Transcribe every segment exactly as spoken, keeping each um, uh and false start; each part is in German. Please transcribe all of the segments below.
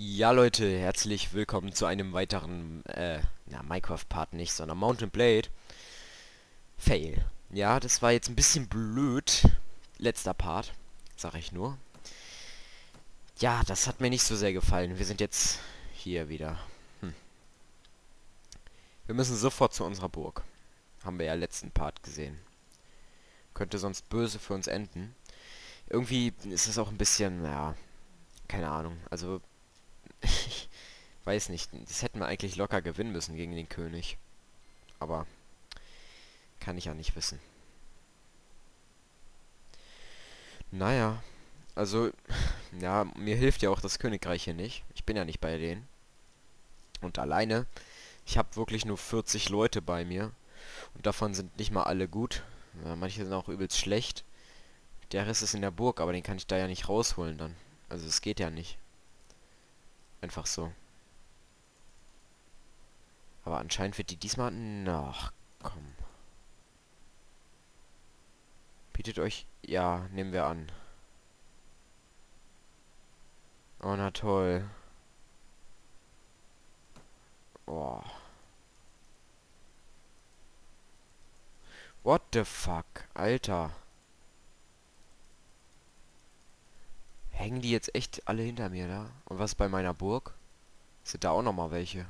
Ja Leute, herzlich willkommen zu einem weiteren, äh, na Minecraft-Part nicht, sondern Mount and Blade. Fail. Ja, das war jetzt ein bisschen blöd. Letzter Part, sag ich nur. Ja, das hat mir nicht so sehr gefallen. Wir sind jetzt hier wieder. Hm. Wir müssen sofort zu unserer Burg. Haben wir ja letzten Part gesehen. Könnte sonst böse für uns enden. Irgendwie ist das auch ein bisschen, ja, keine Ahnung, also... Ich weiß nicht, das hätten wir eigentlich locker gewinnen müssen gegen den König. Aber kann ich ja nicht wissen. Naja, also, ja, mir hilft ja auch das Königreich hier nicht. Ich bin ja nicht bei denen. Und alleine, ich habe wirklich nur vierzig Leute bei mir. Und davon sind nicht mal alle gut. Ja, manche sind auch übelst schlecht. Der Rest ist in der Burg, aber den kann ich da ja nicht rausholen dann. Also es geht ja nicht. Einfach so. Aber anscheinend wird die diesmal... Ach, komm. Bietet euch... Ja, nehmen wir an. Oh, na toll. Oh. What the fuck? Alter. Hängen die jetzt echt alle hinter mir da? Und was bei meiner Burg? Sind da auch nochmal welche?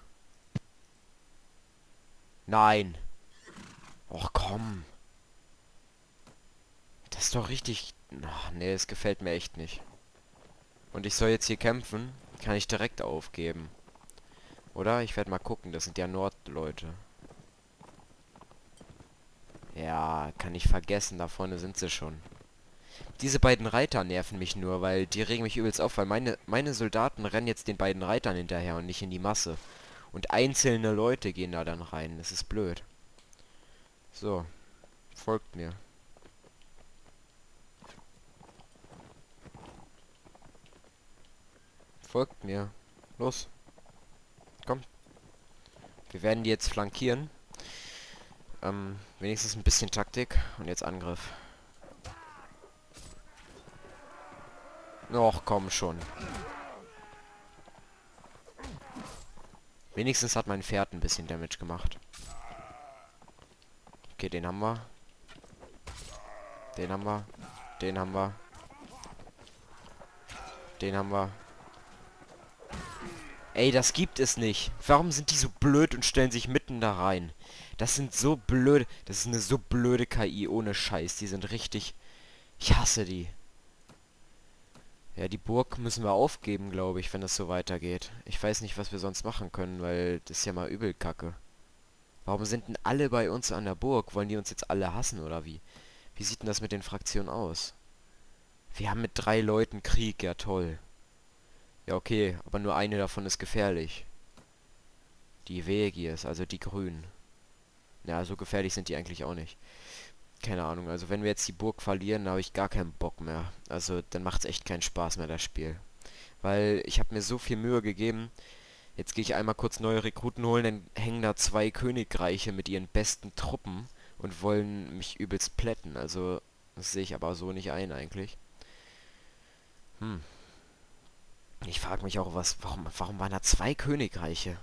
Nein! Och komm! Das ist doch richtig... Ach nee, es gefällt mir echt nicht. Und ich soll jetzt hier kämpfen? Kann ich direkt aufgeben. Oder? Ich werde mal gucken, das sind ja Nordleute. Ja, kann ich vergessen, da vorne sind sie schon. Diese beiden Reiter nerven mich nur, weil die regen mich übelst auf, weil meine, meine Soldaten rennen jetzt den beiden Reitern hinterher und nicht in die Masse. Und einzelne Leute gehen da dann rein, das ist blöd. So, folgt mir. Folgt mir. Los. Komm. Wir werden die jetzt flankieren. Ähm, wenigstens ein bisschen Taktik und jetzt Angriff. Och, komm schon. Wenigstens hat mein Pferd ein bisschen Damage gemacht. Okay, den haben wir. Den haben wir. Den haben wir. Den haben wir. Ey, das gibt es nicht. Warum sind die so blöd und stellen sich mitten da rein? Das sind so blöde... Das ist eine so blöde K I ohne Scheiß. Die sind richtig... Ich hasse die. Ja, die Burg müssen wir aufgeben, glaube ich, wenn das so weitergeht. Ich weiß nicht, was wir sonst machen können, weil das ist ja mal übel Kacke. Warum sind denn alle bei uns an der Burg? Wollen die uns jetzt alle hassen, oder wie? Wie sieht denn das mit den Fraktionen aus? Wir haben mit drei Leuten Krieg, ja toll. Ja, okay, aber nur eine davon ist gefährlich. Die Vegiers, also die Grünen. Ja, so gefährlich sind die eigentlich auch nicht. Keine Ahnung, also wenn wir jetzt die Burg verlieren, habe ich gar keinen Bock mehr. Also dann macht es echt keinen Spaß mehr, das Spiel. Weil ich habe mir so viel Mühe gegeben. Jetzt gehe ich einmal kurz neue Rekruten holen, dann hängen da zwei Königreiche mit ihren besten Truppen und wollen mich übelst plätten. Also das sehe ich aber so nicht ein eigentlich. Hm. Ich frage mich auch, was, warum, warum waren da zwei Königreiche?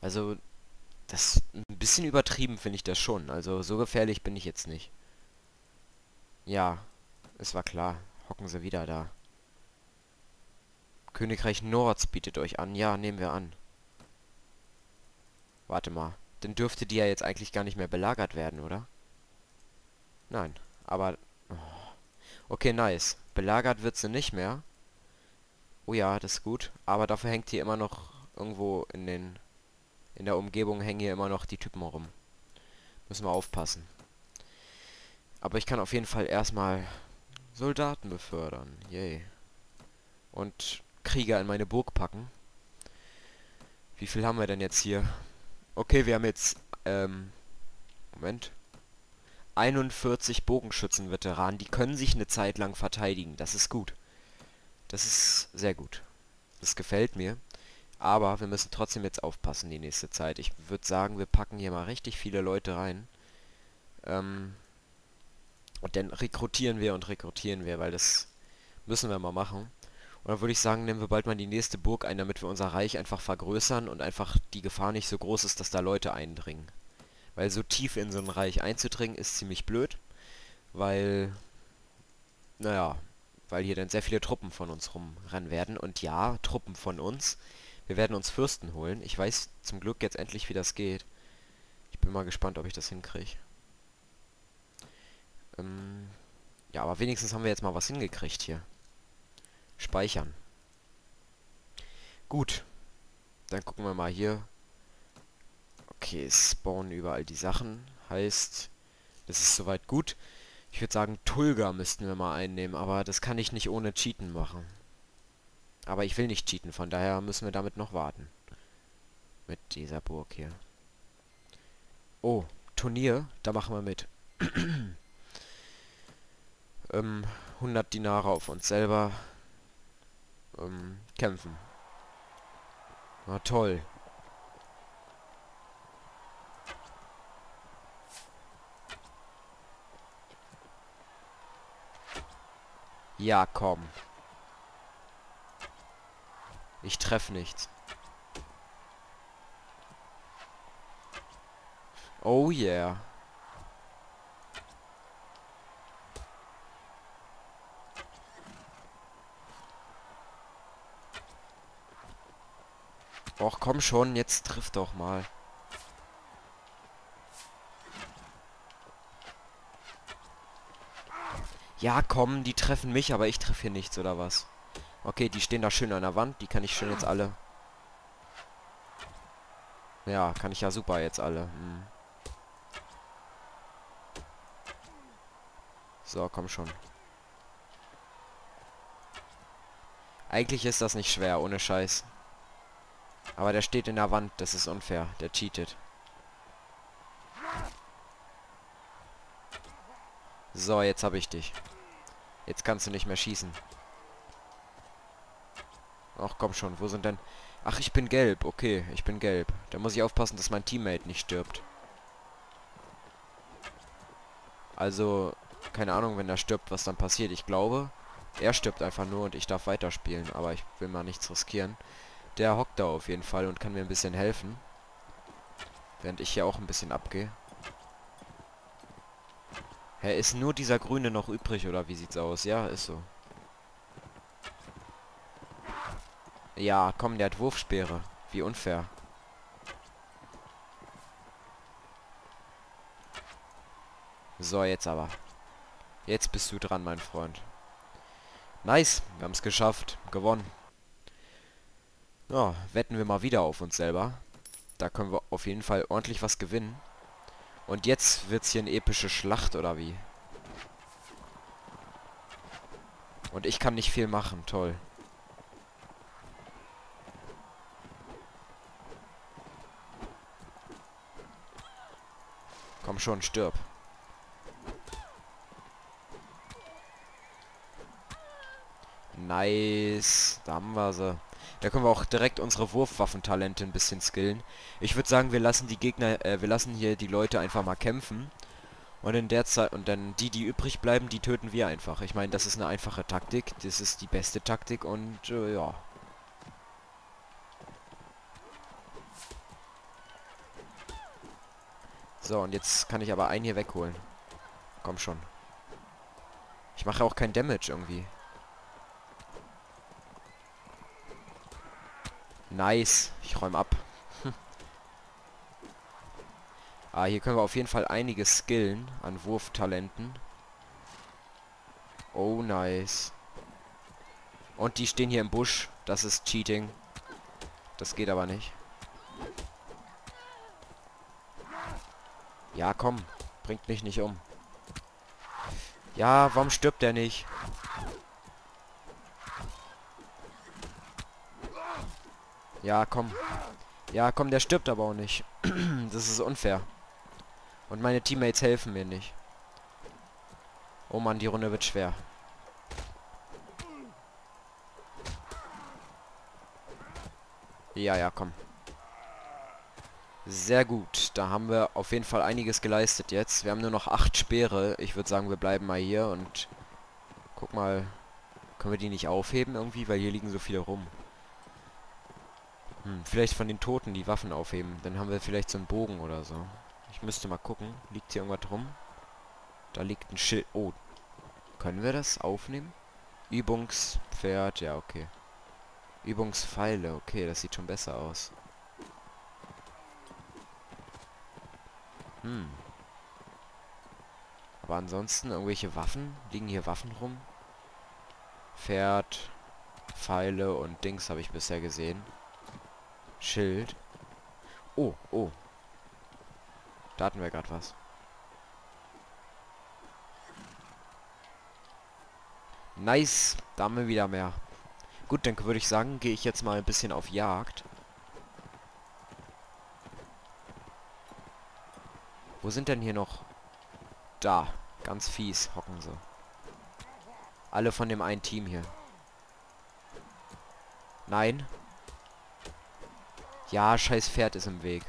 Also... Das ist ein bisschen übertrieben, finde ich das schon. Also so gefährlich bin ich jetzt nicht. Ja, es war klar. Hocken sie wieder da. Königreich Nords bietet euch an. Ja, nehmen wir an. Warte mal. Dann dürfte die ja jetzt eigentlich gar nicht mehr belagert werden, oder? Nein, aber... Oh. Okay, nice. Belagert wird sie nicht mehr. Oh ja, das ist gut. Aber dafür hängt hier immer noch irgendwo in den... In der Umgebung hängen hier immer noch die Typen rum. Müssen wir aufpassen. Aber ich kann auf jeden Fall erstmal Soldaten befördern. Yay. Und Krieger in meine Burg packen. Wie viel haben wir denn jetzt hier? Okay, wir haben jetzt, ähm, Moment. einundvierzig Bogenschützen-Veteranen. Die können sich eine Zeit lang verteidigen. Das ist gut. Das ist sehr gut. Das gefällt mir. Aber wir müssen trotzdem jetzt aufpassen die nächste Zeit. Ich würde sagen, wir packen hier mal richtig viele Leute rein. Ähm, und dann rekrutieren wir und rekrutieren wir, weil das müssen wir mal machen. Und dann würde ich sagen, nehmen wir bald mal die nächste Burg ein, damit wir unser Reich einfach vergrößern und einfach die Gefahr nicht so groß ist, dass da Leute eindringen. Weil so tief in so ein Reich einzudringen ist ziemlich blöd, weil, naja, weil hier dann sehr viele Truppen von uns rumrennen werden. Und ja, Truppen von uns. Wir werden uns Fürsten holen. Ich weiß zum Glück jetzt endlich, wie das geht. Ich bin mal gespannt, ob ich das hinkriege. Ähm, ja, aber wenigstens haben wir jetzt mal was hingekriegt hier. Speichern. Gut. Dann gucken wir mal hier. Okay, es spawnen überall die Sachen. Heißt, das ist soweit gut. Ich würde sagen, Tulga müssten wir mal einnehmen, aber das kann ich nicht ohne Cheaten machen. Aber ich will nicht cheaten, von daher müssen wir damit noch warten. Mit dieser Burg hier. Oh, Turnier, da machen wir mit. ähm, hundert Dinare auf uns selber. Ähm, kämpfen. Na toll. Ja, komm. Ich treffe nichts. Oh yeah. Och, komm schon, jetzt triff doch mal. Ja, komm, die treffen mich, aber ich treffe hier nichts, oder was? Okay, die stehen da schön an der Wand. Die kann ich schön jetzt alle... Ja, kann ich ja super jetzt alle. Hm. So, komm schon. Eigentlich ist das nicht schwer, ohne Scheiß. Aber der steht in der Wand. Das ist unfair. Der cheatet. So, jetzt habe ich dich. Jetzt kannst du nicht mehr schießen. Ach komm schon, wo sind denn... Ach, ich bin gelb, okay, ich bin gelb. Da muss ich aufpassen, dass mein Teammate nicht stirbt. Also, keine Ahnung, wenn er stirbt, was dann passiert. Ich glaube, er stirbt einfach nur und ich darf weiterspielen, aber ich will mal nichts riskieren. Der hockt da auf jeden Fall und kann mir ein bisschen helfen. Während ich hier auch ein bisschen abgehe. Hä, hey, ist nur dieser Grüne noch übrig, oder wie sieht's aus? Ja, ist so. Ja, komm, der hat Wurfspeere. Wie unfair. So, jetzt aber. Jetzt bist du dran, mein Freund. Nice, wir haben es geschafft. Gewonnen. Ja, wetten wir mal wieder auf uns selber. Da können wir auf jeden Fall ordentlich was gewinnen. Und jetzt wird's hier eine epische Schlacht, oder wie? Und ich kann nicht viel machen, toll. Komm schon, stirb. Nice. Da haben wir sie. Da können wir auch direkt unsere Wurfwaffentalente ein bisschen skillen. Ich würde sagen, wir lassen die Gegner, äh, wir lassen hier die Leute einfach mal kämpfen. Und in der Zeit, und dann die, die übrig bleiben, die töten wir einfach. Ich meine, das ist eine einfache Taktik. Das ist die beste Taktik und, äh, ja. So, und jetzt kann ich aber einen hier wegholen. Komm schon. Ich mache auch kein Damage irgendwie. Nice. Ich räume ab. Ah, hier können wir auf jeden Fall einiges skillen an Wurftalenten. Oh, nice. Und die stehen hier im Busch. Das ist Cheating. Das geht aber nicht. Ja, komm. Bringt mich nicht um. Ja, warum stirbt der nicht? Ja, komm. Ja, komm, der stirbt aber auch nicht. Das ist unfair. Und meine Teammates helfen mir nicht. Oh Mann, die Runde wird schwer. Ja, ja, komm. Sehr gut, da haben wir auf jeden Fall einiges geleistet jetzt. Wir haben nur noch acht Speere. Ich würde sagen, wir bleiben mal hier und guck mal, Können wir die nicht aufheben irgendwie? Weil hier liegen so viele rum. Hm, vielleicht von den Toten die Waffen aufheben. Dann haben wir vielleicht so einen Bogen oder so. Ich müsste mal gucken. Liegt hier irgendwas rum? Da liegt ein Schild. Oh. Können wir das aufnehmen? Übungspferd. Ja, okay. Übungspfeile. Okay, das sieht schon besser aus. Hm. Aber ansonsten irgendwelche Waffen? Liegen hier Waffen rum? Pferd, Pfeile und Dings habe ich bisher gesehen. Schild. Oh, oh. Da hatten wir gerade was. Nice. Da haben wir wieder mehr. Gut, dann würde ich sagen, gehe ich jetzt mal ein bisschen auf Jagd. Wo sind denn hier noch... Da. Ganz fies hocken so. Alle von dem einen Team hier. Nein. Ja, scheiß Pferd ist im Weg.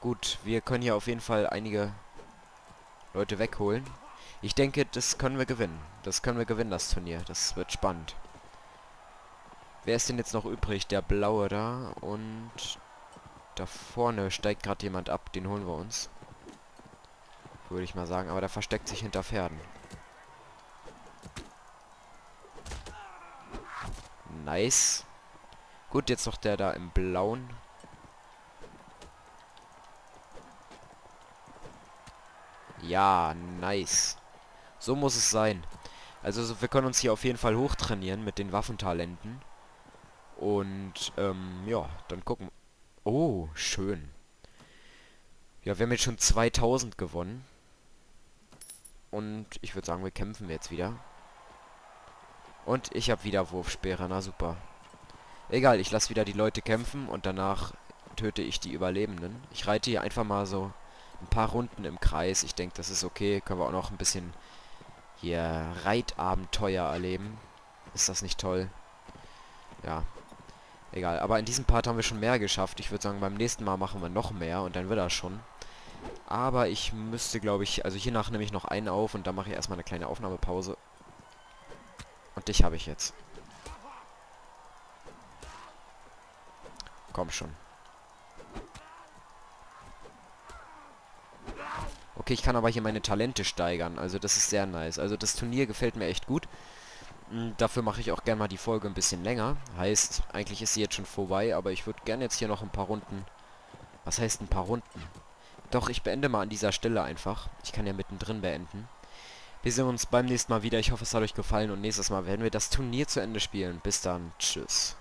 Gut, wir können hier auf jeden Fall einige Leute wegholen. Ich denke, das können wir gewinnen. Das können wir gewinnen, das Turnier. Das wird spannend. Wer ist denn jetzt noch übrig? Der Blaue da. Und da vorne steigt gerade jemand ab. Den holen wir uns. Würde ich mal sagen. Aber der versteckt sich hinter Pferden. Nice. Gut, jetzt noch der da im Blauen. Ja, nice. So muss es sein. Also so, wir können uns hier auf jeden Fall hochtrainieren mit den Waffentalenten. Und, ähm, ja, dann gucken. Oh, schön. Ja, wir haben jetzt schon zweitausend gewonnen. Und ich würde sagen, wir kämpfen jetzt wieder. Und ich habe wieder Wurfspeere, na super. Egal, ich lasse wieder die Leute kämpfen und danach töte ich die Überlebenden. Ich reite hier einfach mal so ein paar Runden im Kreis. Ich denke, das ist okay. Können wir auch noch ein bisschen hier Reitabenteuer erleben. Ist das nicht toll? Ja, egal. Aber in diesem Part haben wir schon mehr geschafft. Ich würde sagen, beim nächsten Mal machen wir noch mehr und dann wird das schon. Aber ich müsste, glaube ich, also hiernach nehme ich noch einen auf und dann mache ich erstmal eine kleine Aufnahmepause. Und dich habe ich jetzt. Komm schon. Okay, ich kann aber hier meine Talente steigern. Also das ist sehr nice. Also das Turnier gefällt mir echt gut. Dafür mache ich auch gerne mal die Folge ein bisschen länger. Heißt, eigentlich ist sie jetzt schon vorbei, aber ich würde gerne jetzt hier noch ein paar Runden... Was heißt ein paar Runden? Doch, ich beende mal an dieser Stelle einfach. Ich kann ja mittendrin beenden. Wir sehen uns beim nächsten Mal wieder. Ich hoffe, es hat euch gefallen und nächstes Mal werden wir das Turnier zu Ende spielen. Bis dann. Tschüss.